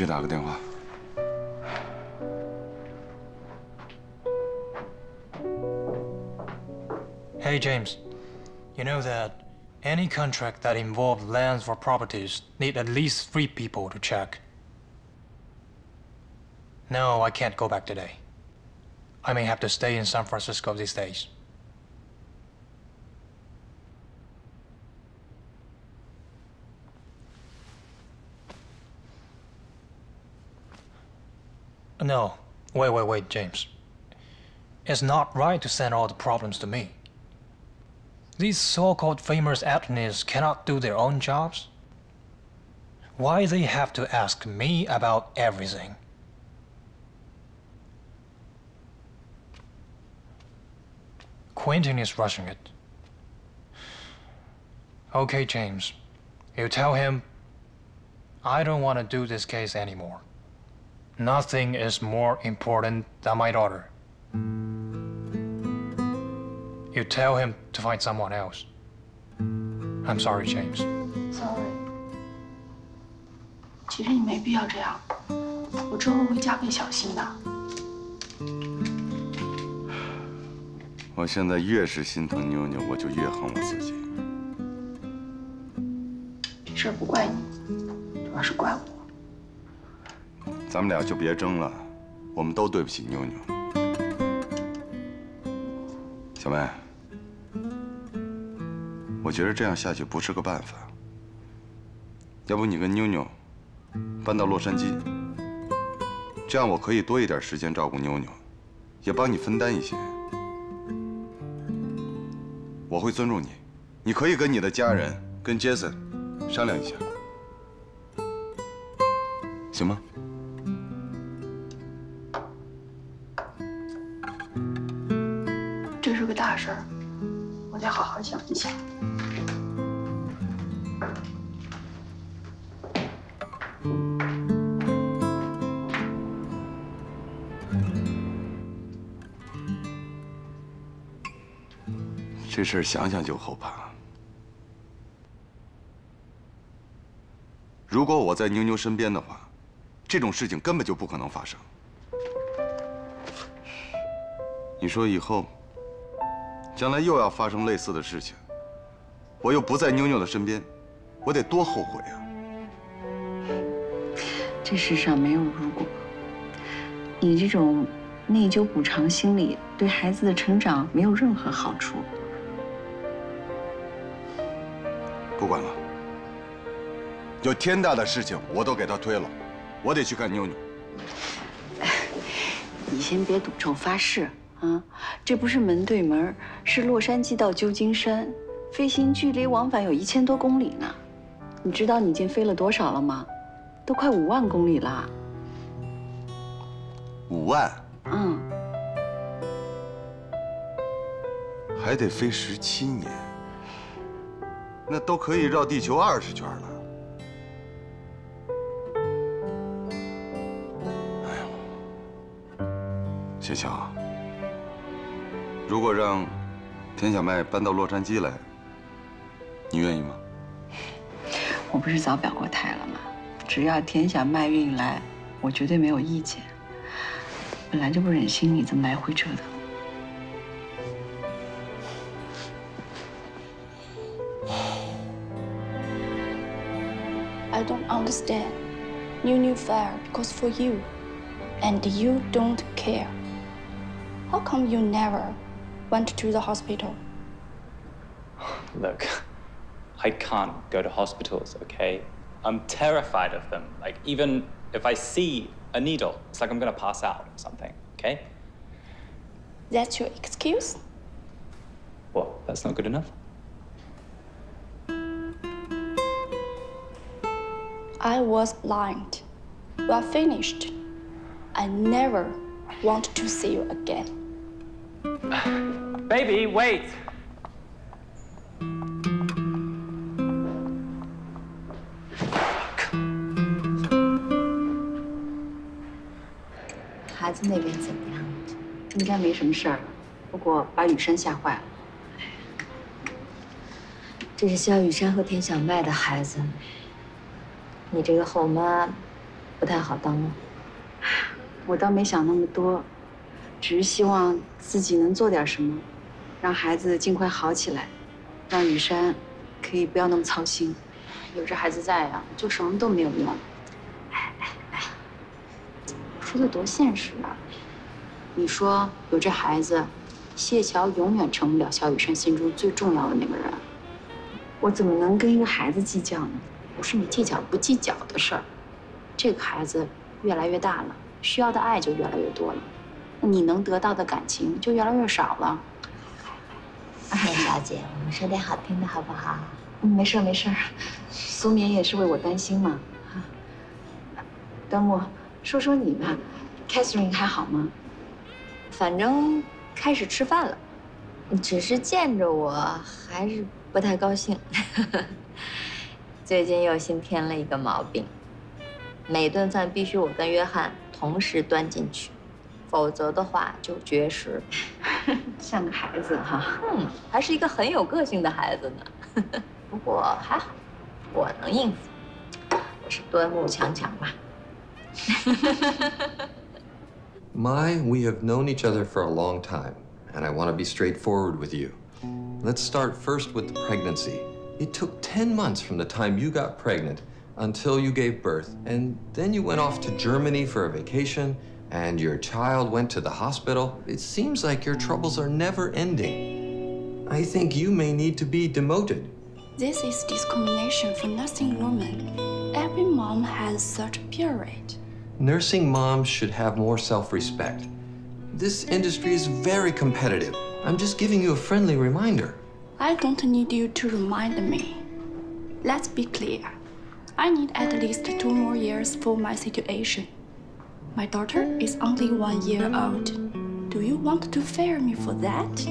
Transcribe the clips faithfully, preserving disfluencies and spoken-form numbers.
去打个电话。Hey James, you know that any contract that involves lands or properties need at least three people to check. No, I can't go back today. I may have to stay in San Francisco these days. No, wait, wait, wait, James. It's not right to send all the problems to me. These so-called famous athletes cannot do their own jobs. Why they have to ask me about everything? Quentin is rushing it. Okay, James. You tell him, I don't want to do this case anymore. Nothing is more important than my daughter. You tell him to find someone else. I'm sorry, James. Sorry. 其实你没必要这样，我之后会加倍小心的。我现在越是心疼妞妞，我就越恨我自己。这事儿不怪你，主要是怪我。咱们俩就别争了，我们都对不起妞妞。 小梅，我觉得这样下去不是个办法。要不你跟妞妞搬到洛杉矶，这样我可以多一点时间照顾妞妞，也帮你分担一些。我会尊重你，你可以跟你的家人、跟 Jason 商量一下，行吗？ 这是个大事儿，我得好好想一想。这事儿想想就后怕。如果我在妞妞身边的话，这种事情根本就不可能发生。你说以后？ 将来又要发生类似的事情，我又不在妞妞的身边，我得多后悔啊！这世上没有如果，你这种内疚补偿心理对孩子的成长没有任何好处。不管了，有天大的事情我都给他推了，我得去看妞妞。你先别赌咒发誓。 啊，这不是门对门，是洛杉矶到旧金山，飞行距离往返有一千多公里呢。你知道你已经飞了多少了吗？都快五万公里了。五万？嗯。还得飞十七年，那都可以绕地球二十圈了。哎呦，谢谢啊。 如果让田小麦搬到洛杉矶来，你愿意吗？我不是早表过态了吗？只要田小麦愿意来，我绝对没有意见。本来就不忍心你这么来回折腾。I don't understand. You knew fire because for you, and you don't care. How come you never? Went to the hospital. Look, I can't go to hospitals, okay? I'm terrified of them. Like, even if I see a needle, it's like I'm gonna pass out or something, okay? That's your excuse? Well, that's not good enough. I was blind. You are finished. I never want to see you again. Baby, wait. Fuck. 孩子那边怎么样？应该没什么事儿了，不过把雨山吓坏了。这是肖雨山和田小麦的孩子，你这个后妈不太好当吗？我倒没想那么多，只是希望自己能做点什么，让孩子尽快好起来，让雨山可以不要那么操心。有这孩子在呀、啊，做什么都没有用。哎哎哎，说的多现实啊！你说有这孩子，谢桥永远成不了萧雨山心中最重要的那个人。我怎么能跟一个孩子计较呢？不是你计较不计较的事儿，这个孩子越来越大了。 需要的爱就越来越多了，那你能得到的感情就越来越少了。哎，小姐，我们说点好听的好不好？嗯，没事没事，苏眠也是为我担心嘛。端木，说说你吧 ，Catherine 还好吗？反正开始吃饭了，只是见着我还是不太高兴。最近又新添了一个毛病，每顿饭必须我跟约翰 同时端进去，否则的话就绝食。像个孩子哈、啊，嗯，还是一个很有个性的孩子呢。不过还好，我能应付。我是端木强强嘛。My, we have known each other for a long time, and I want to be straightforward with you. Let's start first with the pregnancy. It took ten months from the time you got pregnant until you gave birth, and then you went off to Germany for a vacation, and your child went to the hospital. It seems like your troubles are never ending. I think you may need to be demoted. This is discrimination for nursing women. Every mom has such a period. Nursing moms should have more self-respect. This industry is very competitive. I'm just giving you a friendly reminder. I don't need you to remind me. Let's be clear. I need at least two more years for my situation. My daughter is only one year old. Do you want to fail me for that?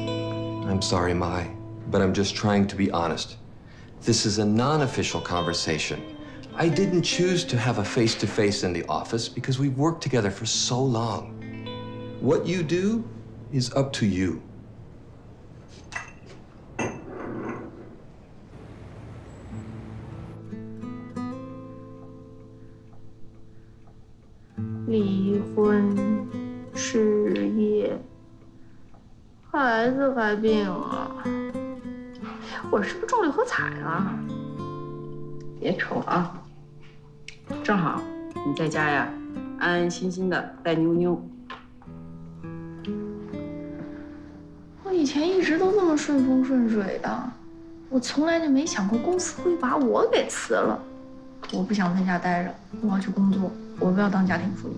I'm sorry, Mai, but I'm just trying to be honest. This is a non-official conversation. I didn't choose to have a face-to-face in the office because we've worked together for so long. What you do is up to you.孩子怀病了，我是不是中六合彩了？别愁啊，正好你在家呀，安安心心的带妞妞。我以前一直都这么顺风顺水的，我从来就没想过公司会把我给辞了。我不想在家待着，我要去工作，我不要当家庭妇女。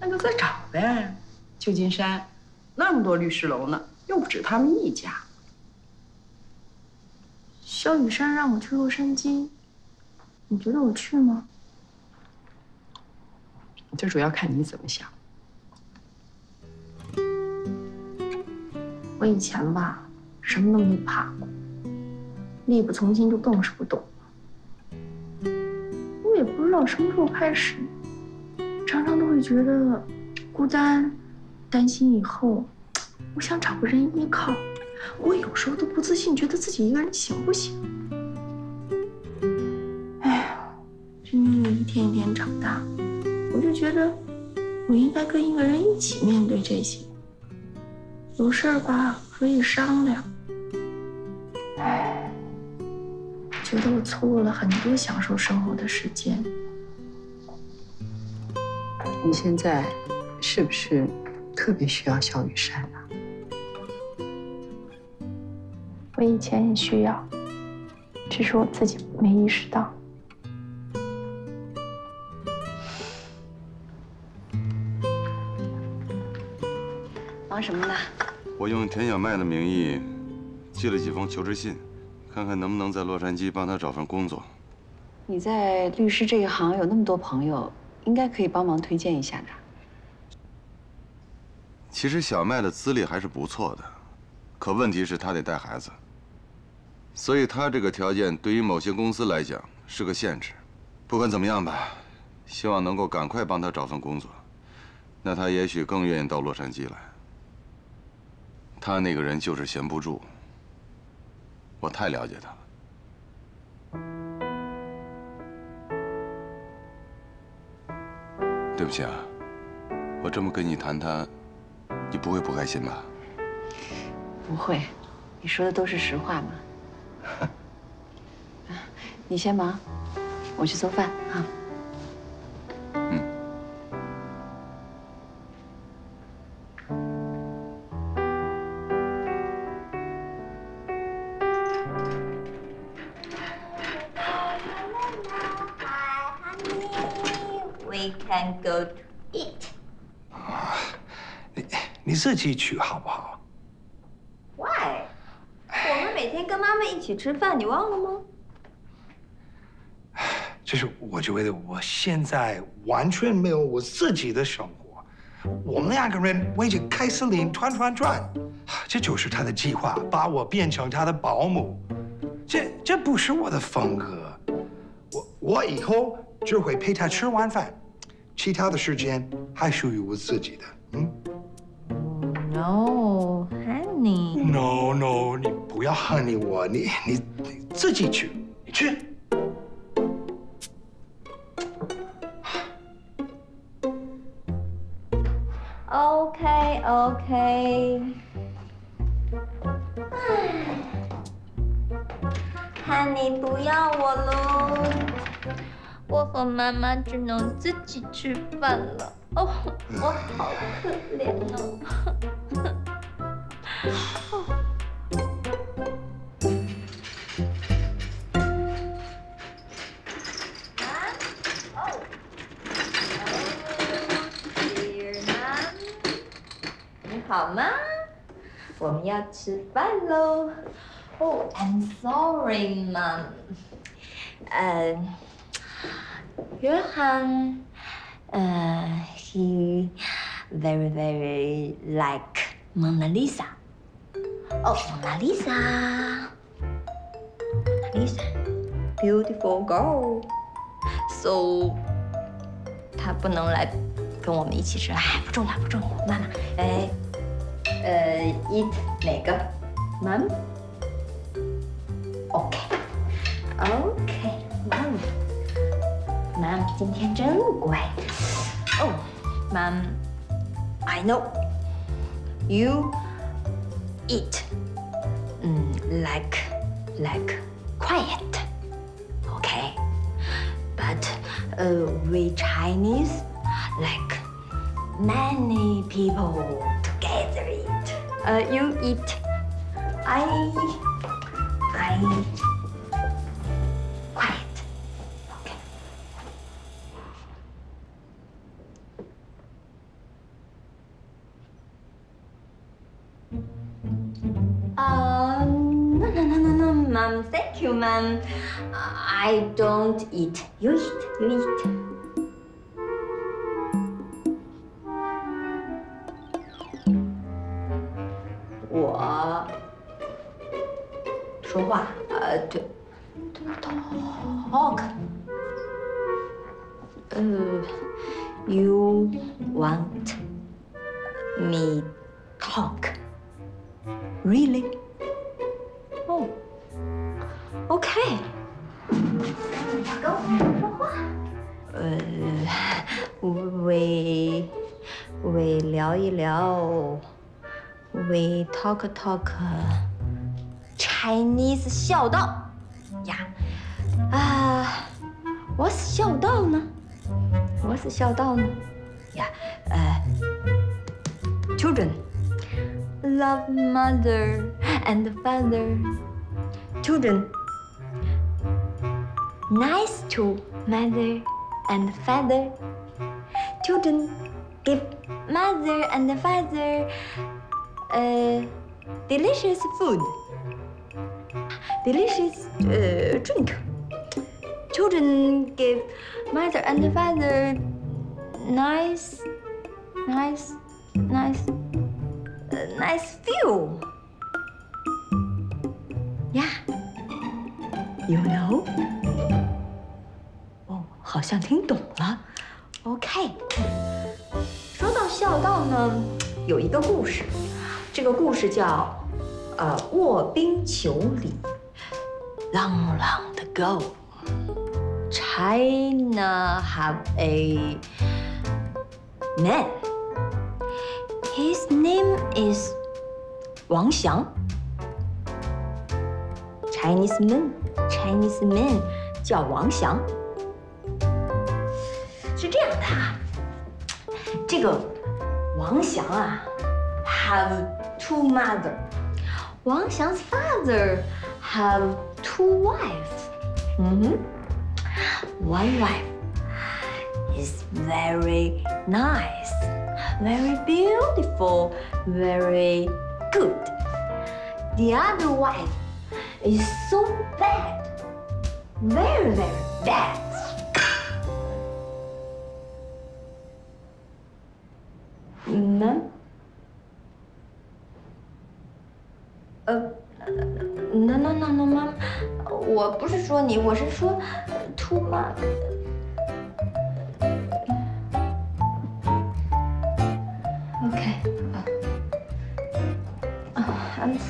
那就自找呗，旧金山。 那么多律师楼呢，又不止他们一家。萧雨山让我去洛杉矶，你觉得我去吗？这主要看你怎么想。我以前吧，什么都没怕过，力不从心就更是不懂了。我也不知道什么时候开始，常常都会觉得孤单。 担心以后，我想找个人依靠。我有时候都不自信，觉得自己一个人行不行？哎呀，真的一天一天长大，我就觉得我应该跟一个人一起面对这些。有事儿吧，可以商量。哎，觉得我错过了很多享受生活的时间。你现在是不是 特别需要萧雨山啊！我以前也需要，只是我自己没意识到。忙什么呢？我用田小麦的名义寄了几封求职信，看看能不能在洛杉矶帮他找份工作。你在律师这一行有那么多朋友，应该可以帮忙推荐一下的。 其实小麦的资历还是不错的，可问题是她得带孩子，所以她这个条件对于某些公司来讲是个限制。不管怎么样吧，希望能够赶快帮她找份工作，那她也许更愿意到洛杉矶来。她那个人就是闲不住，我太了解她了。对不起啊，我这么跟你谈谈，你不会不开心吧？不会，你说的都是实话嘛。你先忙，我去做饭啊。 自己去好不好 ？Why？ 我们每天跟妈妈一起吃饭，你忘了吗？这是我觉得我现在完全没有我自己的生活，我们两个人围着凯瑟琳转转转，这就是他的计划，把我变成他的保姆。这这不是我的风格，我我以后只会陪他吃完饭，其他的时间还属于我自己的，嗯。 No, honey. No, no, 你不要 honey 我，你你你自己去，你去。OK, OK. Honey 不要我喽，我和妈妈只能自己吃饭了。哦，我好可怜哦。 你好吗？我们要吃饭喽。Oh, I'm sorry, Mom. 呃，约翰，呃 ，he very very like Mona Lisa. 哦，蒙娜丽莎，蒙娜丽莎 ，beautiful girl。So， 她不能来跟我们一起吃，哎，不重要，不重要。妈妈，哎，呃 ，eat 哪个 ？Mom？OK，OK，Mom，Mom 今天真乖。哦 ，Mom，I know you。 Eat, mm, like, like quiet, okay? But uh, we Chinese like many people together eat. Uh, you eat, I, I quiet, okay? Um, no, no, no, no, no, Mom. Thank you, Mom. I don't eat. You eat. You eat. I. 说话，呃，对 ，talk. 呃 ，You want me talk? Really? Oh. Okay. Uh, we we 聊一聊 ，we talk talk Chinese 孝道呀。啊，我是孝道呢，我是孝道呢呀。呃 ，children. Love mother and father. Children, nice to mother and father. Children, give mother and father uh, delicious food, delicious uh, drink. Children, give mother and father nice, nice, nice. Nice view. Yeah. You know. 哦，好像听懂了。OK。说到孝道呢，有一个故事，这个故事叫呃卧冰求鲤。Long, long ago, China have a man. His name is Wang Xiang. Chinese man, Chinese man 叫王翔。是这样的，这个王翔啊 ，have two mother. 王翔 's father have two wives. 嗯哼 ，one wife is very nice, very beautiful, very good. The other wife. Is so bad, very, very bad. Ma'am? Uh, no, no, no, no, ma'am. 我不是说你，我是说 too much.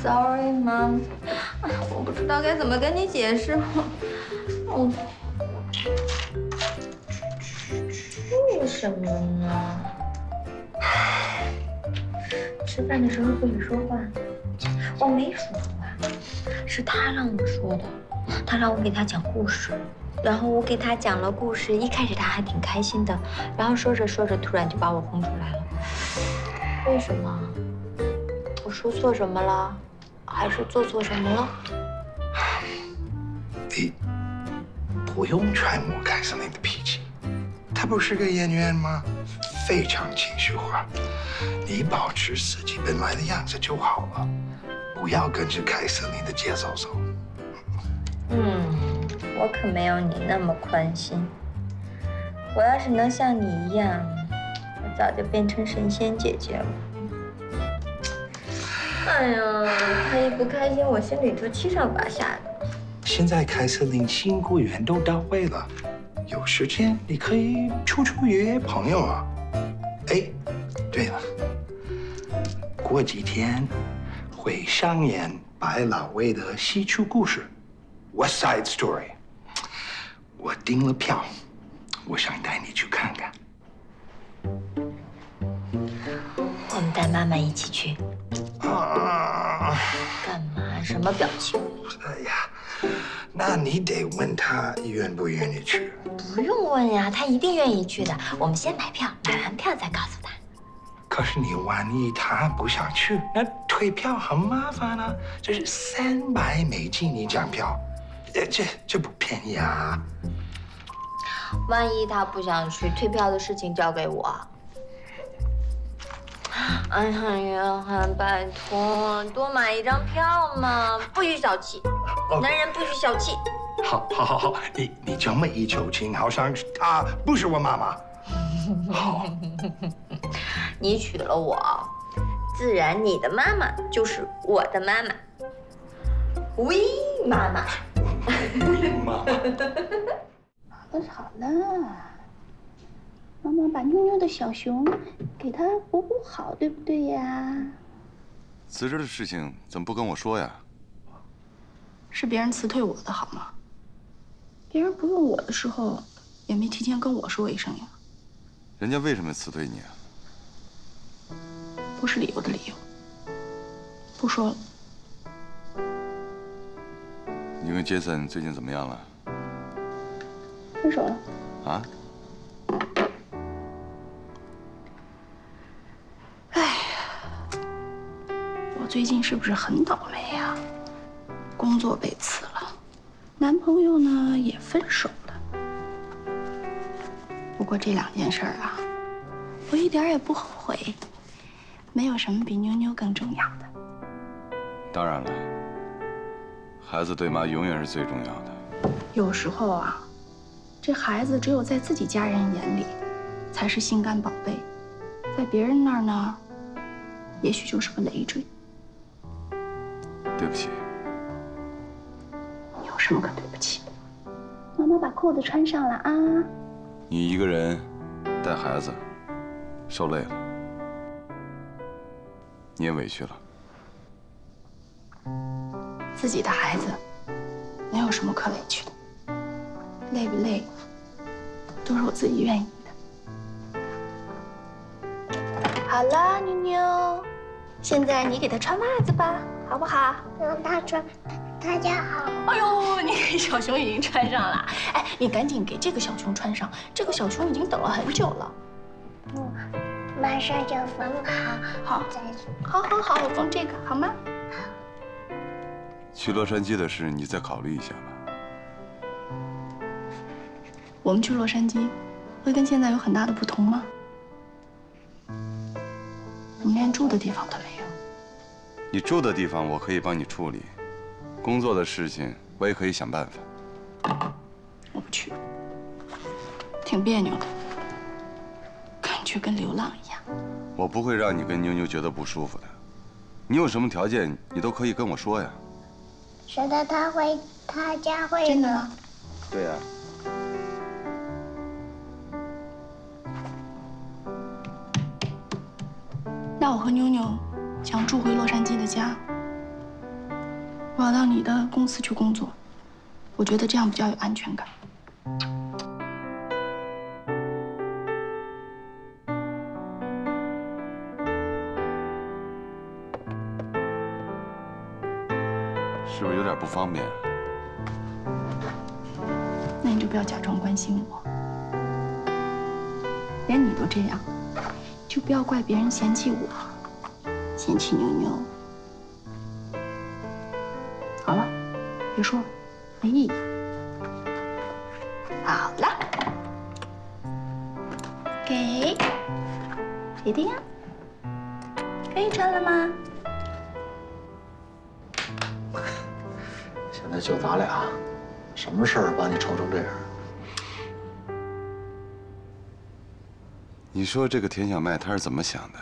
Sorry, mom. 我不知道该怎么跟你解释。我为什么呢？吃饭的时候不许说话。我没说话，是他让我说的。他让我给他讲故事，然后我给他讲了故事。一开始他还挺开心的，然后说着说着，突然就把我轰出来了。为什么？我说错什么了？ 还是做错什么了？你不用揣摩凯瑟琳的脾气，她不是个演员吗？非常情绪化，你保持自己本来的样子就好了，不要跟着凯瑟琳的节奏走。嗯，我可没有你那么宽心。我要是能像你一样，我早就变成神仙姐姐了。 哎呀，他一不开心，我心里就七上八下的。现在凯瑟琳新雇员都到位了，有时间你可以出出约朋友啊。哎，对了，过几天会上演百老汇的戏曲故事《West Side Story》，我订了票，我想带你去看看。我们带妈妈一起去。 啊！干嘛？什么表情？哎呀，那你得问他愿不愿意去。不用问呀，他一定愿意去的。我们先买票，买完票再告诉他。可是你万一他不想去，那退票很麻烦啊。这是三百美金一张票，这这这不便宜啊。万一他不想去，退票的事情交给我。 哎呀，约翰，拜托，多买一张票嘛！不许小气，男人不许小气。好，好，好，好，你你这么一求情，好像她不是我妈妈。好，你娶了我，自然你的妈妈就是我的妈妈。喂，妈妈。喂，妈妈。好了好了。 妈妈把妞妞的小熊给它补补好，对不对呀？辞职的事情怎么不跟我说呀？是别人辞退我的好吗？别人不用我的时候，也没提前跟我说一声呀。人家为什么辞退你啊？不是理由的理由。不说了。你跟 Jason 最近怎么样了？分手了。啊？ 最近是不是很倒霉呀？工作被辞了，男朋友呢也分手了。不过这两件事儿啊，我一点也不后悔，没有什么比妞妞更重要的。当然了，孩子对妈永远是最重要的。有时候啊，这孩子只有在自己家人眼里才是心肝宝贝，在别人那儿呢，也许就是个累赘。 对不起，有什么可对不起的？妈妈把扣子穿上了啊！你一个人带孩子，受累了，你也委屈了。自己的孩子，能有什么可委屈的？累不累，都是我自己愿意的。好了，妞妞，现在你给她穿袜子吧，好不好？让她穿。大家好。哎呦，你给小熊已经穿上了。哎，你赶紧给这个小熊穿上，这个小熊已经等了很久了。嗯，马上就缝好。好，好，好，好，我缝这个好吗？好。去洛杉矶的事，你再考虑一下吧。我们去洛杉矶，会跟现在有很大的不同吗？ 我们连住的地方都没有。你住的地方我可以帮你处理，工作的事情我也可以想办法。我不去，挺别扭的，感觉跟流浪一样。我不会让你跟妞妞觉得不舒服的，你有什么条件你都可以跟我说呀。觉得他会，他家会真的吗？对呀。 那我和妞妞想住回洛杉矶的家，我要到你的公司去工作，我觉得这样比较有安全感。是不是有点不方便？那你就不要假装关心我，连你都这样。 就不要怪别人嫌弃我，嫌弃妞妞。好了，别说了，没意义。好了，给别的呀，可以穿了吗？现在就咱俩，什么事儿把你愁成这样？ 你说这个田小麦他是怎么想的？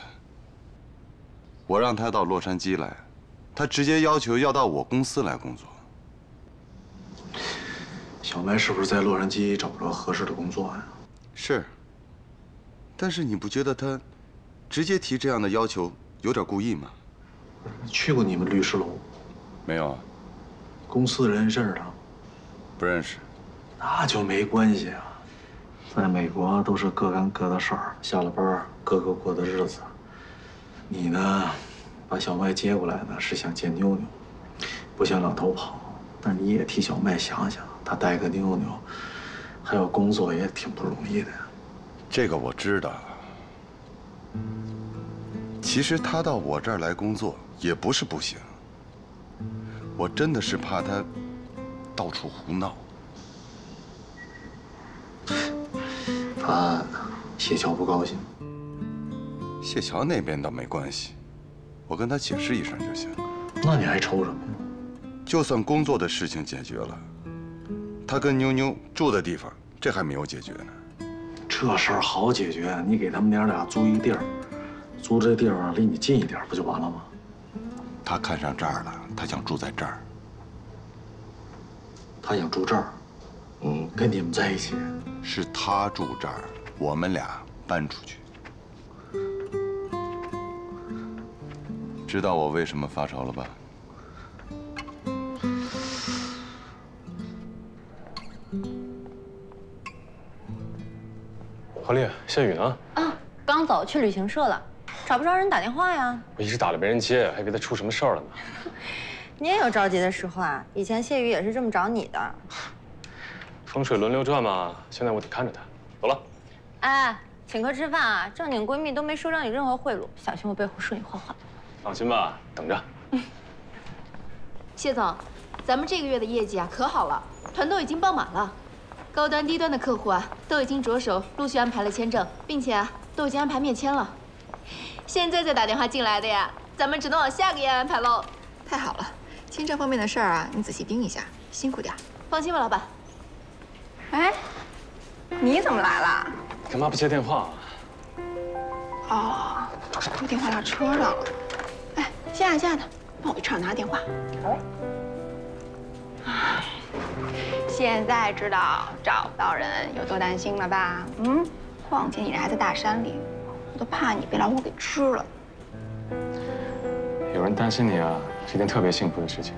我让他到洛杉矶来，他直接要求要到我公司来工作。小麦是不是在洛杉矶找不着合适的工作呀？是。但是你不觉得他直接提这样的要求有点故意吗？去过你们律师楼？没有啊。公司人认识他？不认识。那就没关系啊。 在美国都是各干各的事儿，下了班各个过的日子。你呢，把小麦接过来呢，是想见妞妞，不想两头跑。但你也替小麦想想，她带个妞妞，还有工作也挺不容易的呀。这个我知道。其实她到我这儿来工作也不是不行。我真的是怕她到处胡闹。 他谢桥不高兴，谢桥那边倒没关系，我跟他解释一声就行。那你还愁什么呀？就算工作的事情解决了，他跟妞妞住的地方这还没有解决呢。这事儿好解决，你给他们娘俩租一地儿，租这地方离你近一点，不就完了吗？他看上这儿了，他想住在这儿。他想住这儿。 嗯，跟你们在一起，是他住这儿，我们俩搬出去。知道我为什么发愁了吧？华丽，下雨呢？啊，刚走去旅行社了，找不着人打电话呀。我一直打了没人接，还以为他出什么事儿了呢。你也有着急的时候啊，以前谢雨也是这么找你的。 风水轮流转嘛，现在我得看着她。走了。哎，请客吃饭啊，正经闺蜜都没收到你任何贿赂，小心我背后说你坏话。放心吧，等着。嗯。谢总，咱们这个月的业绩啊可好了，团都已经爆满了，高端低端的客户啊都已经着手陆续安排了签证，并且啊都已经安排面签了。现在再打电话进来的呀，咱们只能往下个月安排喽。太好了，签证方面的事儿啊，你仔细盯一下，辛苦点。放心吧，老板。 哎，你怎么来了？干嘛不接电话？哦，我电话落车上了。哎，下来下来，帮我去车上拿电话。好。哎，现在知道找不到人有多担心了吧？嗯，况且你人还在大山里，我都怕你被老虎给吃了。有人担心你啊，是件特别幸福的事情。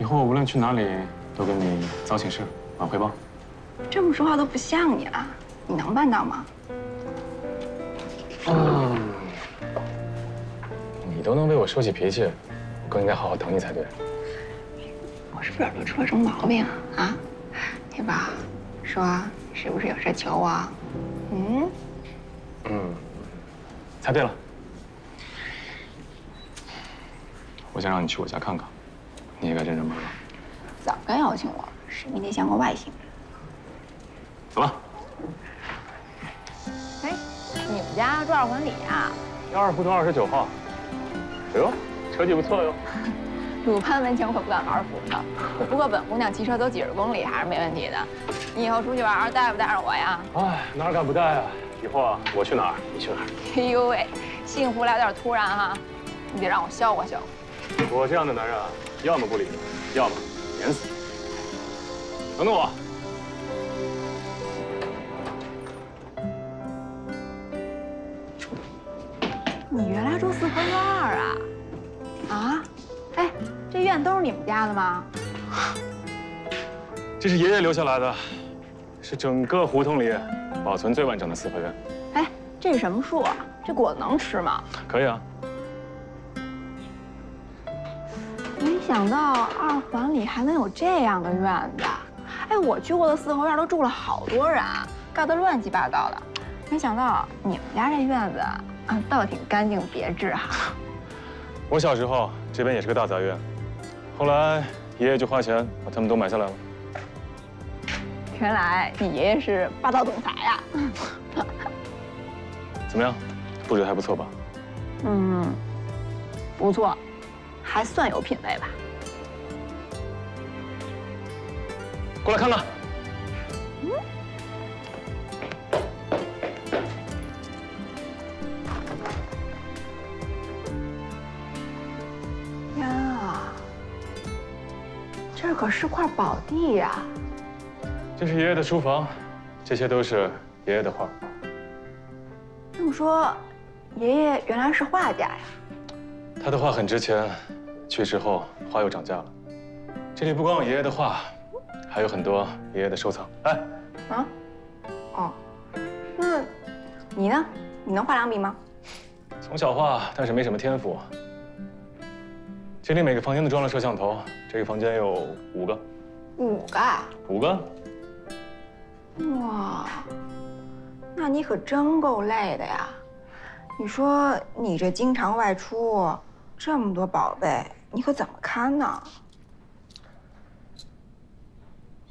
以后无论去哪里，都跟你早请示。 晚汇报，这么说话都不像你了，你能办到吗？嗯，你都能为我收起脾气，我更应该好好等你才对。我是不是惹出了什么毛病啊？啊，对吧？说是不是有事求我？嗯，嗯，猜对了。我想让你去我家看看，你应该真是忙了。早该邀请我，是你得像个外星人。走吧。 你们家住二环里啊？幺二胡同二十九号。哎呦，车技不错哟。鲁班门前我可不敢玩斧子，不过本姑娘骑车走几十公里还是没问题的。你以后出去玩带不带上我呀？哎，哪敢不带啊！以后啊，我去哪儿你去哪儿。哎呦喂，幸福来点突然哈、啊，你得让我消化消化。我这样的男人啊，要么不理你，要么碾死你。等等我。 你原来住四合院啊？啊？哎，这院都是你们家的吗？这是爷爷留下来的，是整个胡同里保存最完整的四合院。哎，这是什么树啊？这果子能吃吗？可以啊。没想到二环里还能有这样的院子。哎，我去过的四合院都住了好多人，盖得乱七八糟的。没想到你们家这院子。 啊，倒挺干净别致哈。我小时候这边也是个大杂院，后来爷爷就花钱把他们都买下来了。原来你爷爷是霸道总裁呀！怎么样，布置还不错吧？嗯，不错，还算有品位吧。过来看看。嗯。 这可是块宝地呀！这是爷爷的书房，这些都是爷爷的画。这么说，爷爷原来是画家呀？他的画很值钱，去世后画又涨价了。这里不光有爷爷的画，还有很多爷爷的收藏。哎，啊，哦，那你呢？你能画两笔吗？从小画，但是没什么天赋。 这里每个房间都装了摄像头，这个房间有五个，五个，五个。哇，那你可真够累的呀！你说你这经常外出，这么多宝贝，你可怎么看呢？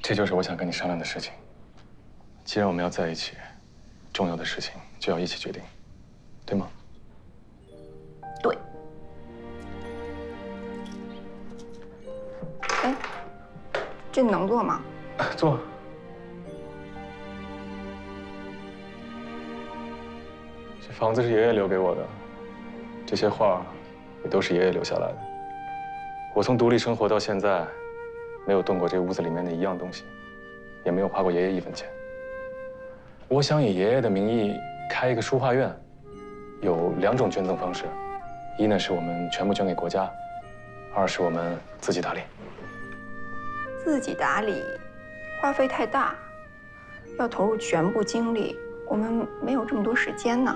这就是我想跟你商量的事情。既然我们要在一起，重要的事情就要一起决定，对吗？对。 哎，这你能做吗？做。这房子是爷爷留给我的，这些画也都是爷爷留下来的。我从独立生活到现在，没有动过这屋子里面的一样东西，也没有花过爷爷一分钱。我想以爷爷的名义开一个书画院，有两种捐赠方式：一呢是我们全部捐给国家，二是我们自己打理。 自己打理，花费太大，要投入全部精力，我们没有这么多时间呢。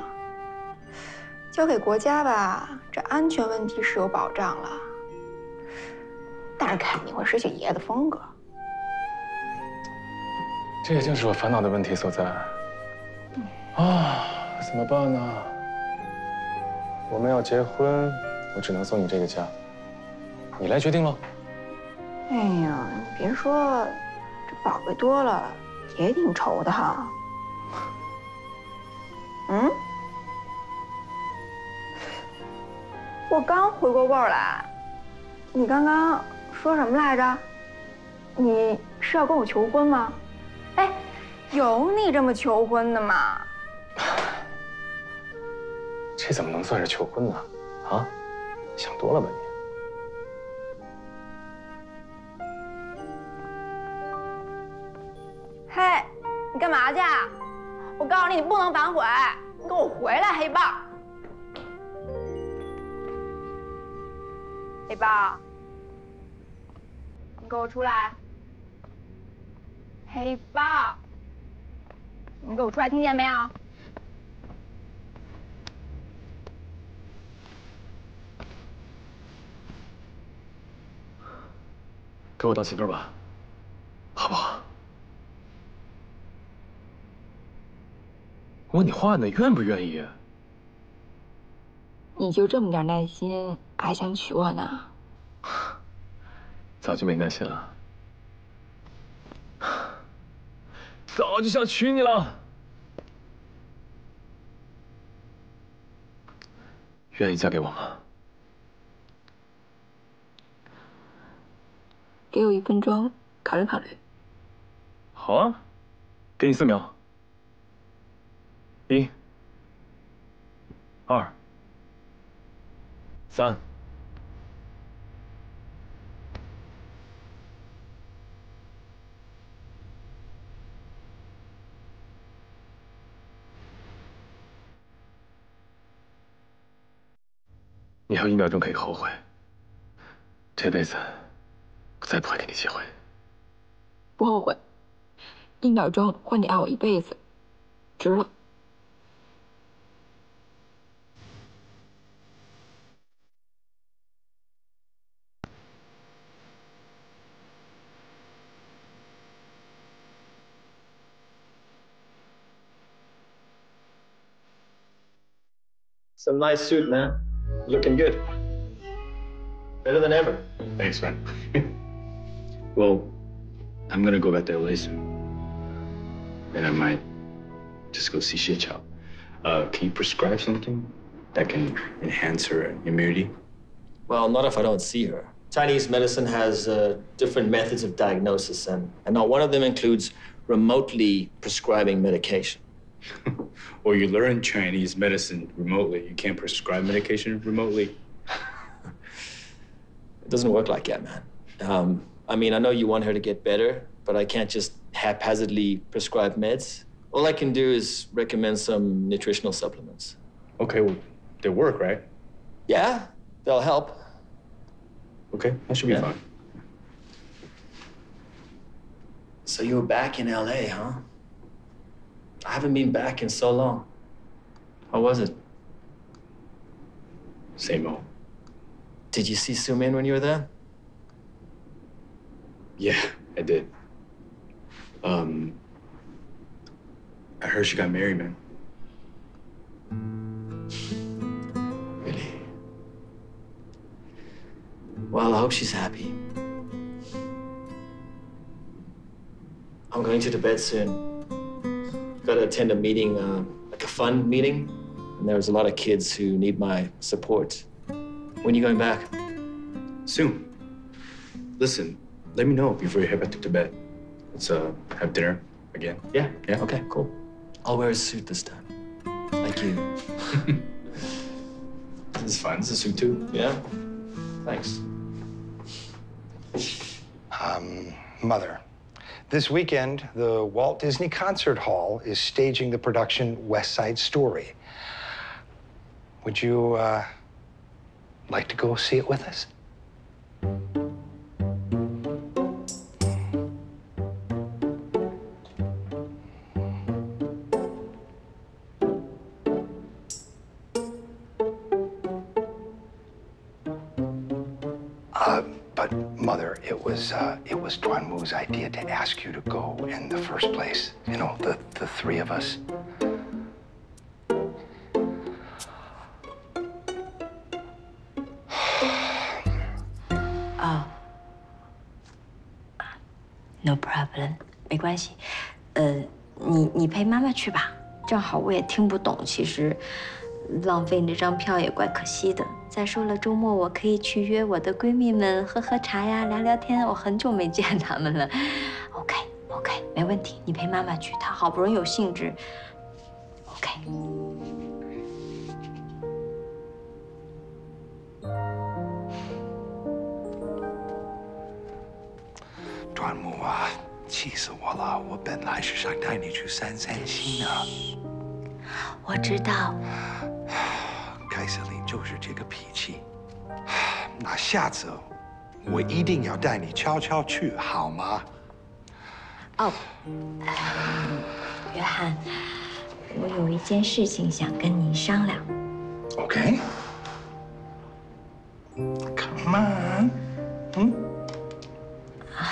交给国家吧，这安全问题是有保障了，但是肯定会失去爷爷的风格。这也正是我烦恼的问题所在。啊，怎么办呢？我们要结婚，我只能送你这个家，你来决定喽。 哎呀，你别说，这宝贝多了也挺愁的哈。嗯，我刚回过味儿来，你刚刚说什么来着？你是要跟我求婚吗？哎，有你这么求婚的吗？这怎么能算是求婚呢？啊，想多了吧你？ 嘿， hey, 你干嘛去？我告诉你，你不能反悔，你给我回来，黑豹！黑豹，你给我出来！黑豹，你给我出来，听见没有？给我当媳妇吧，好不好？我问你话呢，愿不愿意？你就这么点耐心，还想娶我呢？早就没耐心了，早就想娶你了。愿意嫁给我吗？ 给我一分钟考虑考虑。好啊，给你四秒。一、二、三。你还有一秒钟可以后悔，这辈子。 我再不会给你机会。不后悔，一秒钟换你爱我一辈子，值了。Some nice suit, man. Looking good. Better than ever. Thanks, man. Well, I'm gonna go back to L A soon. And I might just go see Xie Chao. Uh, can you prescribe something that can enhance her immunity? Well, not if I don't see her. Chinese medicine has uh, different methods of diagnosis, and, and not one of them includes remotely prescribing medication. Or you learn Chinese medicine remotely. You can't prescribe medication remotely. It doesn't work like that, man. Um, I mean, I know you want her to get better, but I can't just haphazardly prescribe meds. All I can do is recommend some nutritional supplements. Okay, well, they work, right? Yeah, they'll help. Okay, that should be yeah. fine. So you were back in L A, huh? I haven't been back in so long. How was it? Same old. Did you see Su Min when you were there? Yeah, I did. Um, I heard she got married, man. Really? Well, I hope she's happy. I'm going to the bed soon. Got to attend a meeting, uh, like a fund meeting, and there's a lot of kids who need my support. When are you going back? Soon. Listen. Let me know before you head back to Tibet. Let's uh, have dinner again. Yeah, yeah. Okay, cool. I'll wear a suit this time. Like you. This is fine. This is a suit too. Yeah. Thanks. Um, Mother, this weekend, the Walt Disney Concert Hall is staging the production West Side Story. Would you uh, like to go see it with us? Uh, it was Duan Mu's idea to ask you to go in the first place. You know, the, the three of us. Oh. No problem. 没关系。呃，你你陪妈妈去吧，正好我也听不懂，其实浪费你这张票也怪可惜的。 再说了，周末我可以去约我的闺蜜们喝喝茶呀，聊聊天。我很久没见她们了。OK，OK， 没问题。你陪妈妈去，她好不容易有兴致。OK。端木啊，气死我了！我本来是想带你去散散心的。我知道。 凯瑟琳就是这个脾气，那下次我一定要带你悄悄去，好吗？哦，约翰，我有一件事情想跟您商量。OK。Come on。嗯。啊，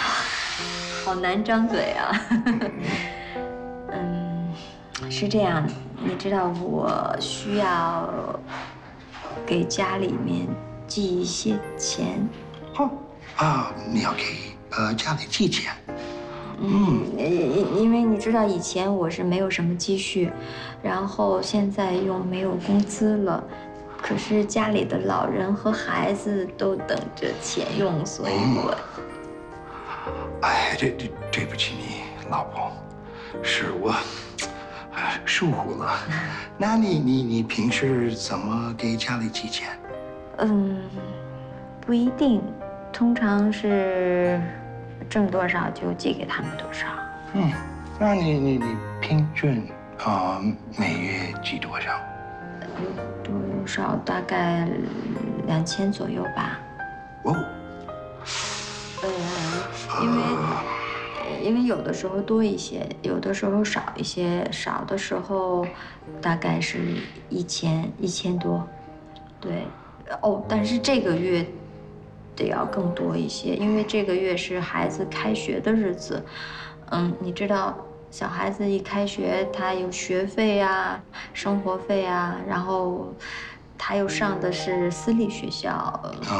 好难张嘴啊。嗯，是这样，你知道我需要给家里面寄一些钱。哦，啊，你要给呃家里寄钱？嗯，因因为你知道以前我是没有什么积蓄，然后现在又没有工资了。 可是家里的老人和孩子都等着钱用，所以我……哎，对对，对不起你老婆，是我，哎，疏忽了。那你你你平时怎么给家里寄钱？嗯，不一定，通常是挣多少就寄给他们多少。嗯，那你你你平均啊、呃、每月寄多少？ 多少？大概两千左右吧。哦。呃，因为因为有的时候多一些，有的时候少一些，少的时候大概是一千一千多。对，哦，但是这个月得要更多一些，因为这个月是孩子开学的日子。嗯，你知道。 小孩子一开学，他有学费啊、生活费啊，然后他又上的是私立学校，所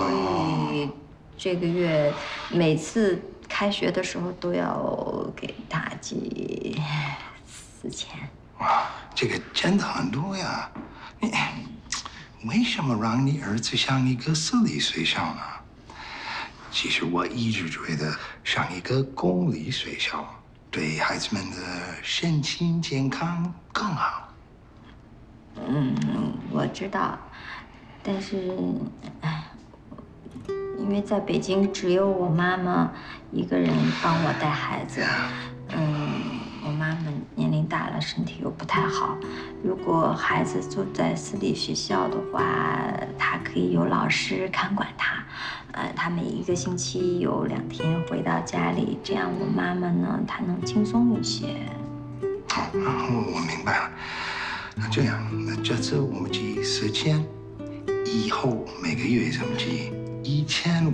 以这个月每次开学的时候都要给他寄四千。哇，这个真的很多呀！你为什么让你儿子上一个私立学校呢？其实我一直觉得上一个公立学校。 对孩子们的身心健康更好。嗯，我知道，但是，哎，因为在北京只有我妈妈一个人帮我带孩子，嗯，我妈妈年龄大了，身体又不太好。如果孩子住在私立学校的话，她可以有老师看管他。 呃，他每一个星期有两天回到家里，这样我妈妈呢，她能轻松一些。好，我明白了。那这样，那这次我们寄四千，以后每个月咱们寄一千五，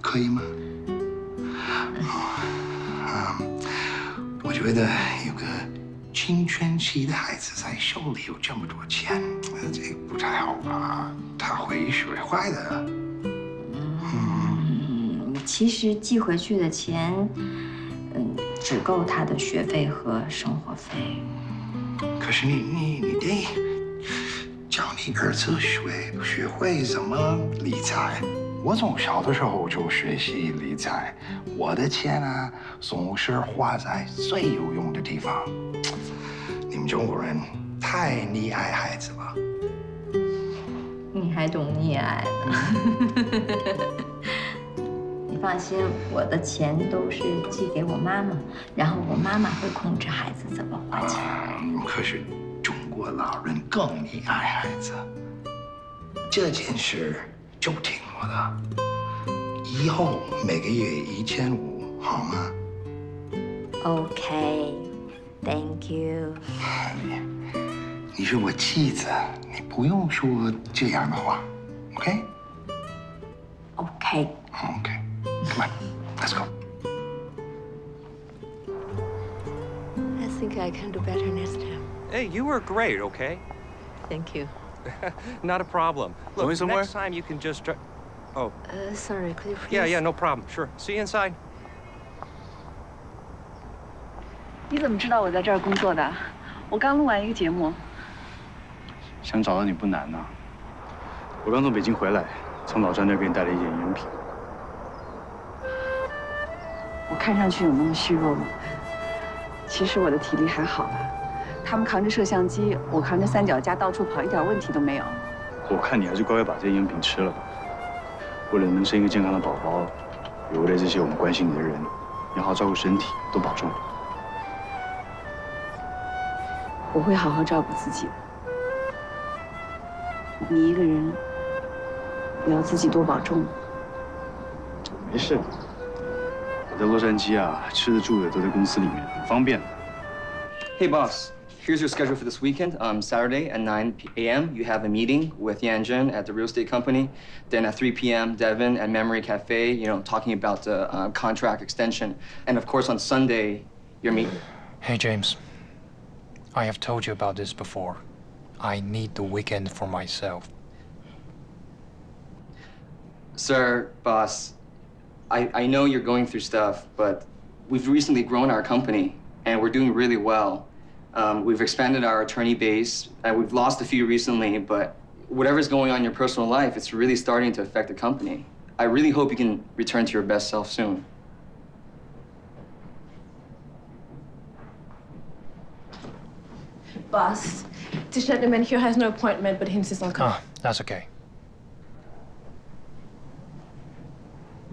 可以吗？啊、嗯，我觉得有个青春期的孩子在手里有这么多钱，这不太好吧？ 他会学坏的。嗯，其实寄回去的钱，嗯，只够他的学费和生活费。可是你你你得教你儿子学学会怎么理财。我从小的时候就学习理财，我的钱啊总是花在最有用的地方。你们中国人太溺爱孩子了。 你还懂溺爱呢？你放心，我的钱都是寄给我妈妈，然后我妈妈会控制孩子怎么花钱。嗯，可是中国老人更溺爱孩子，这件事就听我的，以后每个月一千五，好吗 ？OK，Thank you。你是我妻子。 你不用说这样的话 ，OK？OK。OK， come on, let's go. I think I can do better next time. Hey, you were great, okay? Thank you. Not a problem. Look, next time you can just. Oh. Uh, sorry, could you please? Yeah, yeah, no problem. Sure. See you inside. 你怎么知道我在这儿工作的？我刚录完一个节目。 想找到你不难呐、啊，我刚从北京回来，从老张那边带了一件饮品。我看上去有那么虚弱吗？其实我的体力还好吧。他们扛着摄像机，我扛着三脚架到处跑，一点问题都没有。我看你还是乖乖把这饮品吃了吧。为了能生一个健康的宝宝，也为了这些我们关心你的人，你好好照顾身体，多保重。我会好好照顾自己的。 你一个人也要自己多保重。没事，我在洛杉矶啊，吃的住的都在公司里面，很方便。Hey boss, Here's your schedule for this weekend. Um, Saturday at nine p m you have a meeting with Yanjun at the real estate company. Then at three p m Devon at Memory Cafe, you know, talking about the uh, contract extension. And of course, on Sunday, your meet. Hey, James. I have told you about this before. I need the weekend for myself. Sir, boss, I, I know you're going through stuff, but we've recently grown our company, and we're doing really well. Um, we've expanded our attorney base, and we've lost a few recently, but whatever's going on in your personal life, it's really starting to affect the company. I really hope you can return to your best self soon. Boss, this gentleman here has no appointment, but he insists on coming. Ah, that's okay.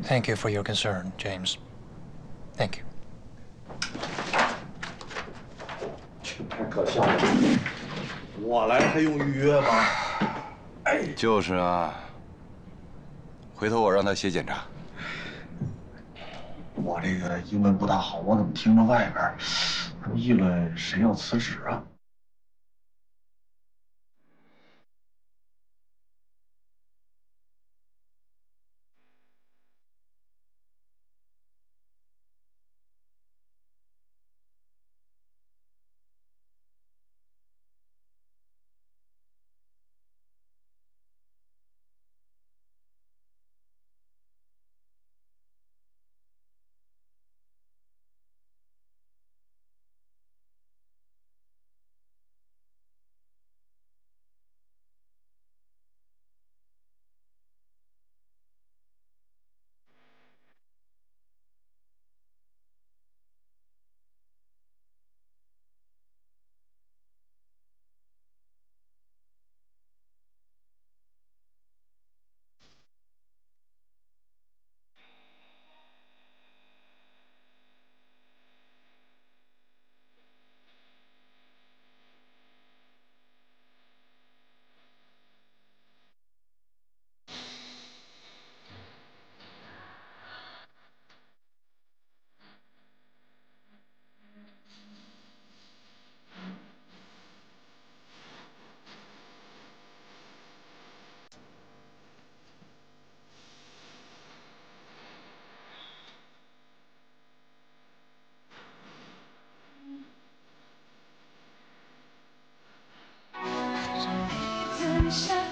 Thank you for your concern, James. Thank you. Tishan.